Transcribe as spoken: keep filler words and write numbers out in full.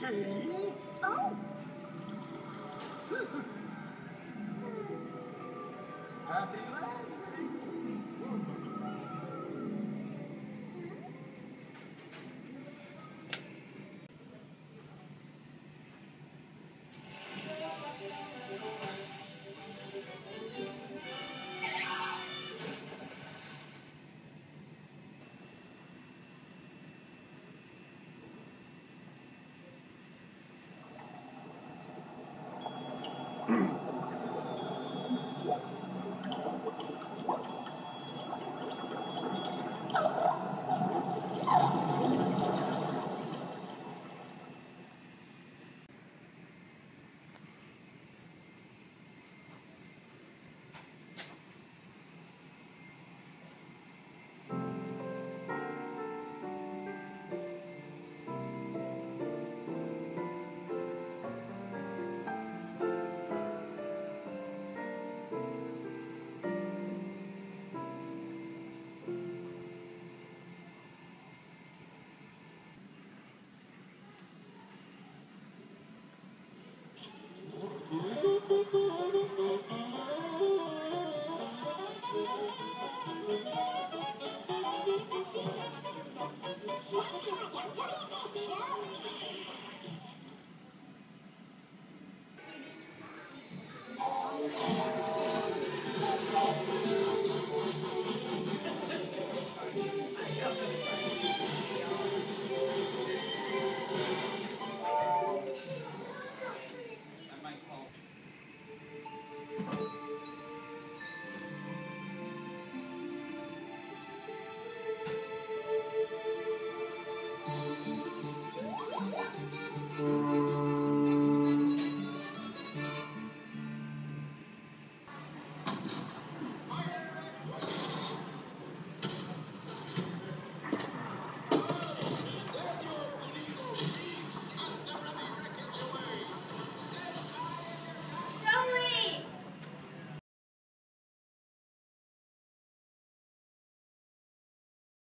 Tea? Oh. Happy landing. Mm.